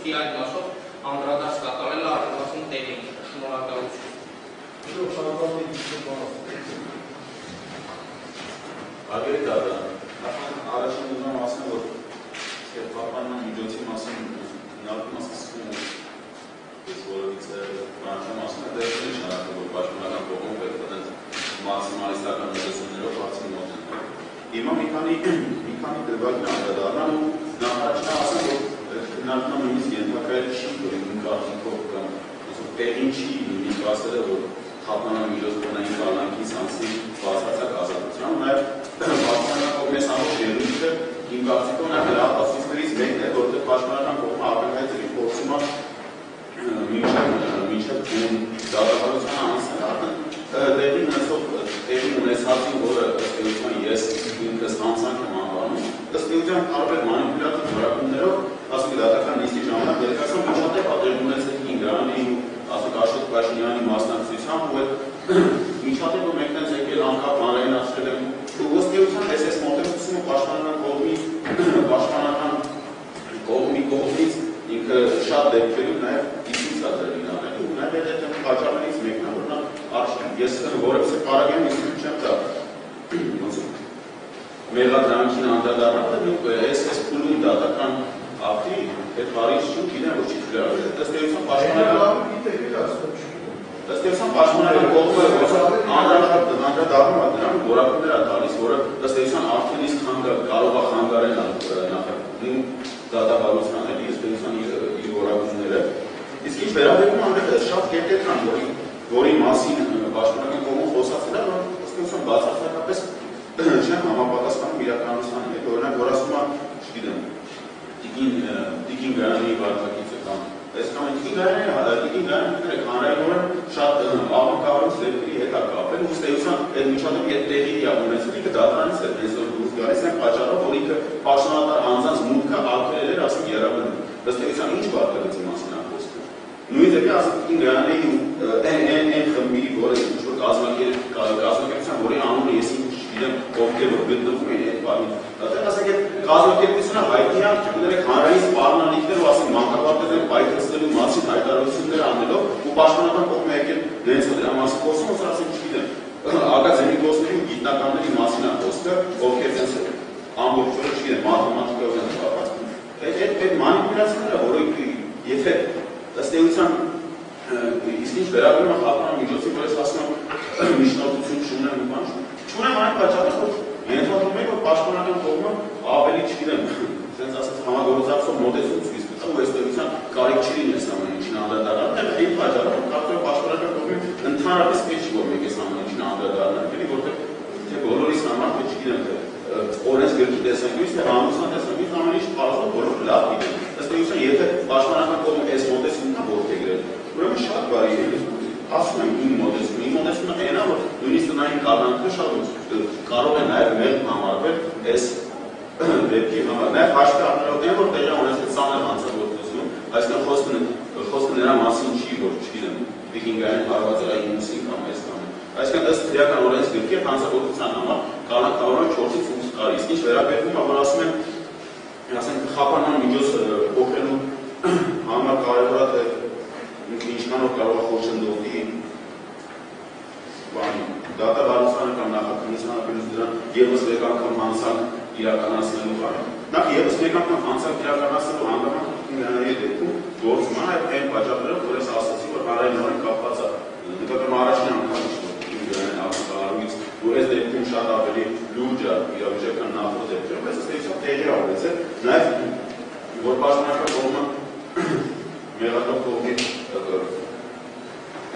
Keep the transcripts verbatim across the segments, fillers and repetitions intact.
știai la șoc, am radat statale la arăt, la sunt tenim, nu la cauciu. Nu, și-a luat de discută. Agredată. Are și un zonă masă, că papa nu am idioții masă, în altul masă sunt dezvolăvițe, la așa masă, de aici nu arată vorba și nu arată vorba, pentru că maximalist dacă nu se sunt rău, față în mod. Ima mecanic de bagnează, dar n-am așa masă, n-am nimic zientă, că e și în cazul propriu. Perinții micoasele vor hapana în mijloc până în cala închis, am simt fața acasă. Am mai fața cu mesajul și în rând, din capții că ne-a velat, a fost scris vente, doar de pașmele am cu apă, care te riporțima mică cum, dar la părăția am înseamnă. De bine, terminul nesații vor spirița ies din căstanța în chemavanu. Spirița ar pe manipulat în vrea cum nerău, asigurată că în istii geamnă, de că sunt așa de patrăjunile se ingranii, asupra așteptășinii mașinățuiam, voi mișcate pe mecanizme care l-am capătat în astfel. Tu găsești că sunt aceste modele care sunt pașmana copmi, pașmana can copmi copmiți, încă șapte feluri ne există de linare. Tu ne vedeți în pașmanii mecanizme, așa. Este vor să paragem niște ceva. Mela drăngin anda dar nu că este spulul data can apoi pe Paris și China vor circula. Asta e un pașmana. Asta e un pașmana de copă. Anda anda dar nu atran gora cu de atalis gora. Asta e un artist hangar, Karova hangar în nafă. Din data Balostan este un gora cu de. Իսկ վերաբերում անդրադարձ շատ կետեր կան, որի մասին պաշտոնական կողմով խոսացել է, որ ըստեյության բացարձակապես չեն համապատասխանում իրականության հետ, օրինակ որասումա, չգիտեմ, տիկին գարանի վարքագիծը կամ այս կամ տիկին գարանի հատար, տիկին գարանի հանրայնորեն շատ աղմկավորում սերկրի հետ է կապել, ըստեյության այդ միջադեպ եթե տեղի իրականացել ինքը դատարանից է այսօր դուրս գալիս, այն պատճառով, որ ինքը պաշտոնատար անձանց մուտքը արգելել էր, ասենք Երևանում։ Ըստեյության ինչ վարքագծի մասին է խոսքը։ Nu este că în granii N N N familii vor să înșor cazul care se vor anul este știm că vorbim de familie familie. Dar asta că cazul care este una haitian, că de Kharai sparna niște vase mancarvate de paităsele masi haitarosunde anelo, cu pașmanatan cum e că dens de amas cosmos să știm. Aga zemi cosmului gitnakanleri masina costă, care sunt amborfere știm matematică în fapt. E manipulațiile vor că efect Աստեղության իսկինչ վերաբերում եմ խապանան միջոցի, որ ես ասում միջնորդություն չունեմ ու բան չունեմ այն պատճառով, որ ենթադրում եք, որ պաշտոնական կողմը ավելի չգիտեմ, սենց ասած համագործակցող մոտեցում ցույց տա, ու աստեղության կարիք չի լինի այս ամեն ինչին անդրադառնալ, դեռ այն պատճառով, որ կարծում եմ պաշտոնական կողմի ընդհանրապես պետք չի որ մեկ այս ամեն ինչին անդրադառնալ, քանի որտեղ թե բոլորիս համար թե չգիտեմ օրենսգրքի տեսանկյունից, թե հանրության տեսանկյունից ամեն ինչ պարզապես բոլորը լավ գիտեն։ Este iată pașmanatul cum este modestul în abortigre. Vrem și alt variere. Asta nu e modestul. E modestul în ena, nu este în aia în și atunci. Carole n-a erbel, am arbel, es vepii, am arbel. Ne-a faște arbel, ne vor deja unesc în sană manță vorbeziu. Asta a fost în era masin și vor, știm. Vikingaien, parvață la imusin, cam este cam. Asta a fost treacă în orez gârchie, manță vorbeziu în amar, ca la cauron și orice funcționare. Nici vera pe cum am asume ասենք խապանան միջոց օգնելու համար կարևորա թե ինչքանով կարող է խոշնդոտի բան դատավարությանը կամ նախաքննությանը բերում դրան եւս մեկ անգամ հանցան իրականացնելու բան։ Դա եւս մեկ անգամ հանցան իրականացնելու հանգամանքը է դեպքում գործման այդ այն պատճառներով, որ ես ասացի, որ հարայնորեն կապված է դեպքում առաջին անգամ որ այս դեպքում շատ ավելի լուրջ է իրավիճական նախորդ դեպքում, բայց այստեղ տեղի է ունեցել, նաև որ պաշտոնական կողմը մեղադրող կողմի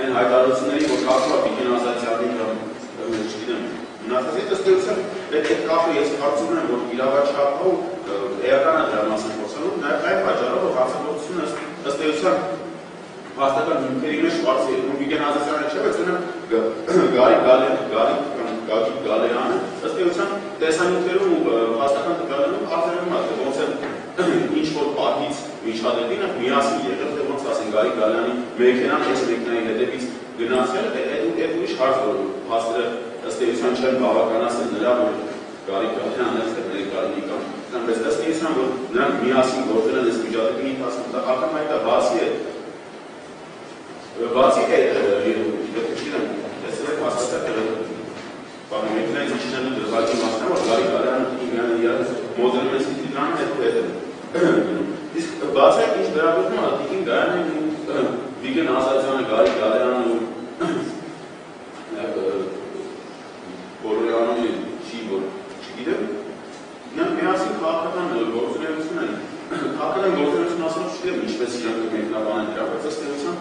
այն հայտարարությունների, որ կապը վիկինազացիայի կամ չգիտեմ, մնացածից ըստ էության այդ կապը ես կարծում եմ, որ իրավաչափով էական է դրա մասին խոսելու, նաև այն պատճառով, որ հանցագործությունը ըստ էության հաստատան հիմքերի մեջ Շվարցի երբ վիկինազացիան չէ, բայց ունեմ գարի գալի Gagi Galeana, ըստ էության տեսանյութերում հաստական տվյալներում արդարանում է, թե ոնց է ինչ-որ պատից միջադեպին միասին եղել, թե ոնց ասեն Գարի Գալեանի մեքենան այս մեկնային հետևից գնացել, թե ուրիշ հարց որ փաստերը ըստ էության չեն բավականացել նրա, որ Գարի Գալեանն է ներկայացել կամ։ Այսպես ըստ էության որ նրանք միասին գործել են այս iade când e ascultă. Altfel mai da văsie, văsie care e puțină. Este de asta că parlamentele există în dezbatere noastră, oricare care are iar modelul instituțional de putere. Deci văsie că este doar un articol care vigă național care care are corulele și vor. Știți? N-am miasă facultatea de gorfreunțună. Facultatea de gorfreunțună asta știe nici pe sigur că mi-a dat bani de la prețestea.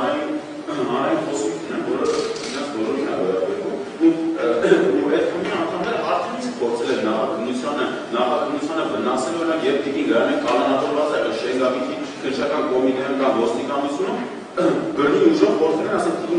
Ai ai posibil vor să vor la pentru. Nu e cum am dar atunci porțele n-a condiționă, n-a condiționă bănaselor la geptiki grane calanator bază că șenga bici că șacan cominean ca bosnica măsună. Gândi ușor porțele asta din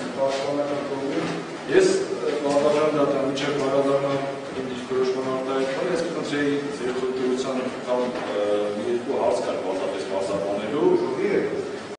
fac una ca problem. Yes, normal dar am început paradoxal indici cunoștința ta e că este pentru cei care sunt utilizatorii calanca, mie cu alți care pot să facă asta pentru